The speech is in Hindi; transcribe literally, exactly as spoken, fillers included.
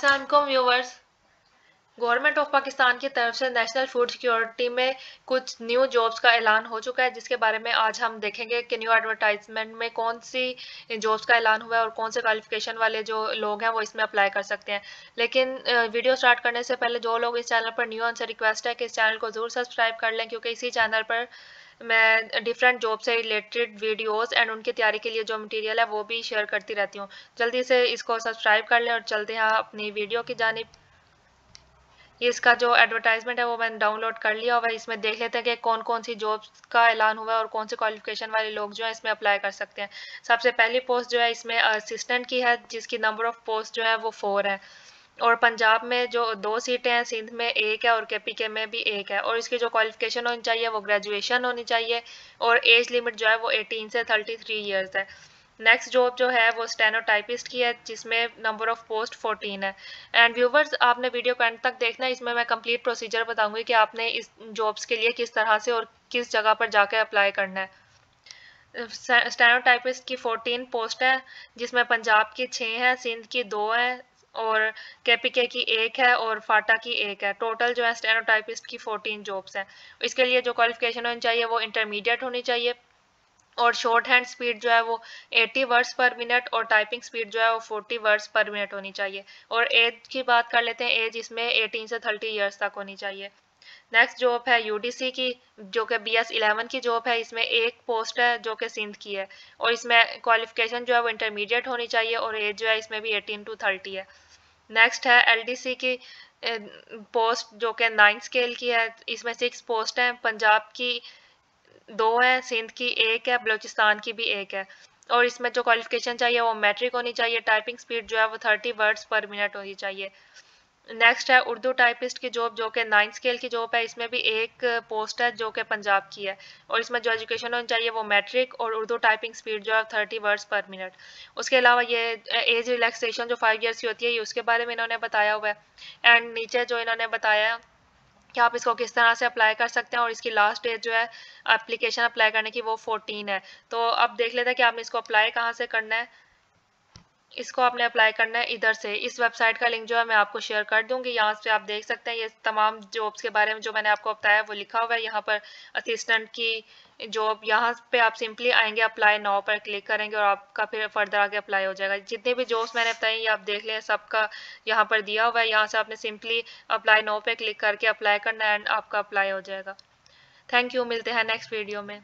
अस्सलामुअलैकुम व्यूवर्स। गवर्नमेंट ऑफ पाकिस्तान की तरफ से नेशनल फूड सिक्योरिटी में कुछ न्यू जॉब्स का ऐलान हो चुका है, जिसके बारे में आज हम देखेंगे कि न्यू एडवर्टाइजमेंट में कौन सी जॉब्स का ऐलान हुआ है और कौन से क्वालिफिकेशन वाले जो लोग हैं वो इसमें अप्लाई कर सकते हैं। लेकिन वीडियो स्टार्ट करने से पहले जो लोग इस चैनल पर न्यू हैं उनसे रिक्वेस्ट है कि इस चैनल को ज़रूर सब्सक्राइब कर लें, क्योंकि इसी चैनल पर मैं डिफरेंट जॉब से रिलेटेड वीडियोस एंड उनकी तैयारी के लिए जो मटेरियल है वो भी शेयर करती रहती हूँ। जल्दी से इसको सब्सक्राइब कर लें और चलते हैं अपनी वीडियो की जानिब। इसका जो एडवर्टाइजमेंट है वो मैंने डाउनलोड कर लिया और इसमें देख लेते हैं कि कौन कौन सी जॉब्स का ऐलान हुआ है और कौन से क्वालिफिकेशन वाले लोग जो हैं इसमें अप्लाई कर सकते हैं। सबसे पहली पोस्ट जो है इसमें असिस्टेंट की है, जिसकी नंबर ऑफ पोस्ट जो है वो फोर है और पंजाब में जो दो सीटें हैं, सिंध में एक है और केपीके में भी एक है। और इसकी जो क्वालिफिकेशन होनी चाहिए वो ग्रेजुएशन होनी चाहिए और एज लिमिट जो है वो अठारह से तैंतीस इयर्स है। नेक्स्ट जॉब जो है वो स्टेनोटाइपिस्ट की है, जिसमें नंबर ऑफ पोस्ट फोर्टीन है। एंड व्यूवर्स, आपने वीडियो को एंड तक देखना है, इसमें मैं कंप्लीट प्रोसीजर बताऊंगी कि आपने इस जॉब्स के लिए किस तरह से और किस जगह पर जाकर अप्लाई करना है। स्टेनोटाइपिस्ट की फोर्टीन पोस्ट है, जिसमें पंजाब की छः हैं, सिंध की दो हैं और केपीके की एक है और फाटा की एक है। टोटल जो है स्टेनोटाइपिस्ट की फोर्टीन जॉब्स हैं। इसके लिए जो क्वालिफिकेशन होनी चाहिए वो इंटरमीडिएट होनी चाहिए और शॉर्ट हैंड स्पीड जो है वो अस्सी वर्ड्स पर मिनट और टाइपिंग स्पीड जो है वो चालीस वर्ड्स पर मिनट होनी चाहिए। और एज की बात कर लेते हैं, एज इसमें अठारह से तीस इयर्स तक होनी चाहिए। नेक्स्ट जॉब है यूडीसी की, जो कि बी एस इलेवन की जॉब है। इसमें एक पोस्ट है जो कि सिंध की है और इसमें क्वालिफिकेशन जो है वो इंटरमीडिएट होनी चाहिए और एज जो है इसमें भी अठारह टू तीस है। नेक्स्ट है एलडीसी की पोस्ट जो कि नाइन स्केल की है। इसमें सिक्स पोस्ट हैं, पंजाब की दो हैं, सिंध की एक है, बलूचिस्तान की भी एक है। और इसमें जो क्वालिफिकेशन चाहिए वो मैट्रिक होनी चाहिए, टाइपिंग स्पीड जो है वो थर्टी वर्ड्स पर मिनट होनी चाहिए। नेक्स्ट है उर्दू टाइपिस्ट की जॉब, जो कि नाइन स्केल की जॉब है। इसमें भी एक पोस्ट है जो कि पंजाब की है और इसमें जो एजुकेशन होनी चाहिए वो मैट्रिक और उर्दू टाइपिंग स्पीड जो है थर्टी वर्ड्स पर मिनट। उसके अलावा ये एज रिलैक्सेशन जो फाइव इयर्स की होती है, ये उसके बारे में इन्होंने बताया हुआ है। एंड नीचे जो इन्होंने बताया कि आप इसको किस तरह से अप्लाई कर सकते हैं और इसकी लास्ट डेट जो है एप्लीकेशन अप्लाई करने की वो फोर्टीन है। तो अब देख लेते हैं कि आपने इसको अप्लाई कहाँ से करना है। इसको आपने अप्लाई करना है इधर से, इस वेबसाइट का लिंक जो है मैं आपको शेयर कर दूंगी। यहाँ से आप देख सकते हैं ये तमाम जॉब्स के बारे में जो मैंने आपको बताया वो लिखा हुआ है। यहाँ पर असिस्टेंट की जॉब, यहाँ पे आप सिंपली आएंगे अप्लाई नाउ पर क्लिक करेंगे और आपका फिर फर्दर आगे अप्लाई हो जाएगा। जितने भी जॉब्स मैंने बताई ये आप देख लें, सबका यहाँ पर दिया हुआ है। यहाँ से आपने सिंपली अप्लाई नाउ पर क्लिक करके अप्लाई करना है एंड आपका अप्लाई हो जाएगा। थैंक यू, मिलते हैं नेक्स्ट वीडियो में।